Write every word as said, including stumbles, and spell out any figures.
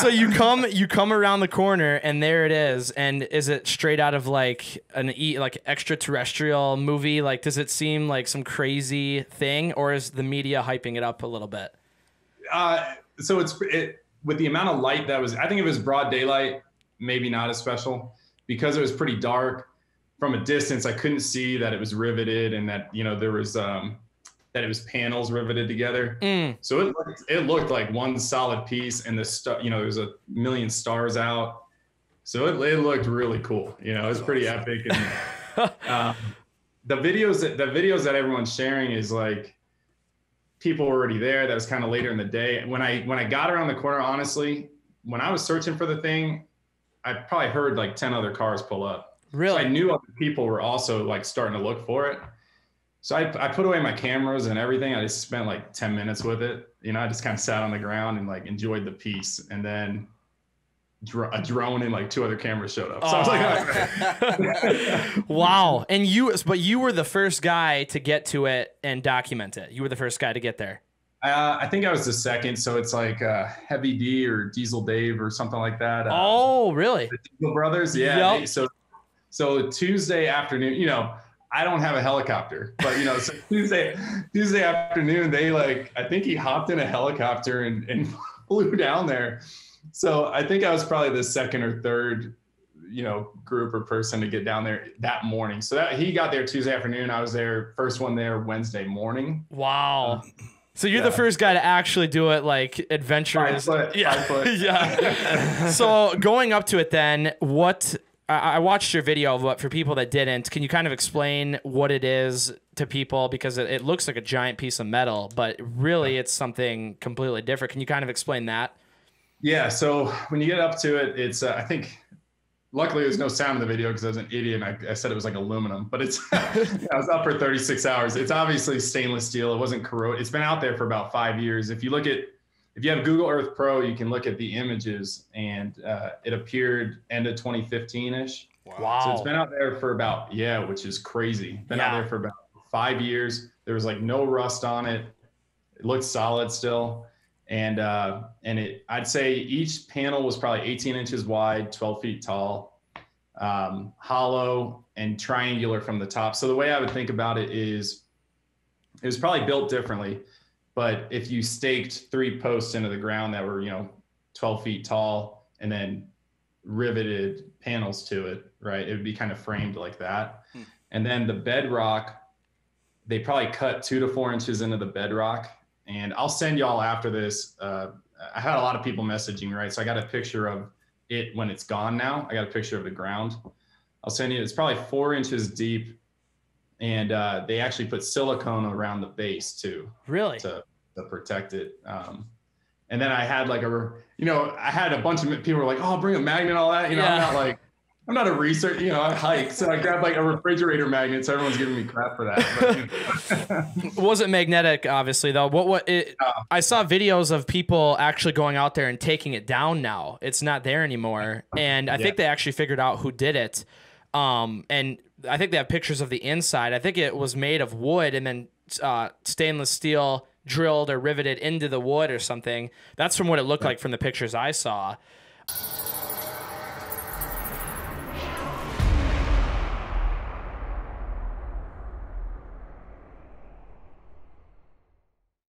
So you come, you come around the corner, and there it is. And is it straight out of like an e like extraterrestrial movie? Like, does it seem like some crazy thing, or is the media hyping it up a little bit? Uh, so it's it with the amount of light that was. I think if it was broad daylight, maybe not as special, because it was pretty dark. From a distance, I couldn't see that it was riveted, and that, you know, there was um, that it was panels riveted together. Mm. So it looked, it looked like one solid piece, and the stuff, you know, there's a million stars out. So it, it looked really cool. You know, it was pretty epic. And, uh, the videos that the videos that everyone's sharing is like people were already there. That was kind of later in the day. When I when I got around the corner, honestly, when I was searching for the thing, I probably heard like ten other cars pull up. Really? So I knew other people were also like starting to look for it. So I, I put away my cameras and everything. I just spent like ten minutes with it. You know, I just kind of sat on the ground and like enjoyed the piece. And then dr a drone and like two other cameras showed up. So oh. I was like, oh. Wow. And you, but you were the first guy to get to it and document it. You were the first guy to get there. Uh, I think I was the second, so it's like uh, Heavy D or Diesel Dave or something like that. Uh, oh, really? The Diesel Brothers, yeah. Yep. They, so. So Tuesday afternoon, you know, I don't have a helicopter, but you know, so Tuesday, Tuesday afternoon, they like, I think he hopped in a helicopter and, and flew down there. So I think I was probably the second or third, you know, group or person to get down there that morning. So that he got there Tuesday afternoon. I was there first one there Wednesday morning. Wow. Um, So you're yeah. the first guy to actually do it, like adventurous. Five foot, yeah. Five foot. Yeah. So going up to it then, what, I watched your video, but for people that didn't, can you kind of explain what it is to people? Because it, it looks like a giant piece of metal, but really it's something completely different. Can you kind of explain that? Yeah. So when you get up to it, it's, uh, I think, luckily there's no sound in the video because I was an idiot and I, I said it was like aluminum, but it's, I was up for thirty-six hours. It's obviously stainless steel. It wasn't corroded. It's been out there for about five years. If you look at, if you have Google Earth Pro, you can look at the images, and uh, it appeared end of twenty fifteen-ish. Wow. So it's been out there for about, yeah, which is crazy. Been yeah. out there for about five years. There was like no rust on it. It looked solid still. And uh, and it, I'd say each panel was probably eighteen inches wide, twelve feet tall, um, hollow and triangular from the top. So the way I would think about it is it was probably built differently. But if you staked three posts into the ground that were, you know, twelve feet tall and then riveted panels to it, right, it would be kind of framed like that. Hmm. And then the bedrock, they probably cut two to four inches into the bedrock. And I'll send y'all after this. Uh, I had a lot of people messaging, right? So I got a picture of it when it's gone now. I got a picture of the ground. I'll send you, it's probably four inches deep. And uh, they actually put silicone around the base too. Really? To, to protect it. Um, and then I had like a, you know, I had a bunch of people were like, oh, bring a magnet, all that. You know, yeah. I'm not like, I'm not a researcher, you know, I hike. So I grabbed like a refrigerator magnet. So everyone's giving me crap for that. But, you know. Wasn't magnetic, obviously, though. What, what, it, uh, I saw videos of people actually going out there and taking it down now. It's not there anymore. And I yeah. think they actually figured out who did it. Um, and I think they have pictures of the inside. I think it was made of wood and then uh, stainless steel drilled or riveted into the wood or something. That's from what it looked like from the pictures I saw.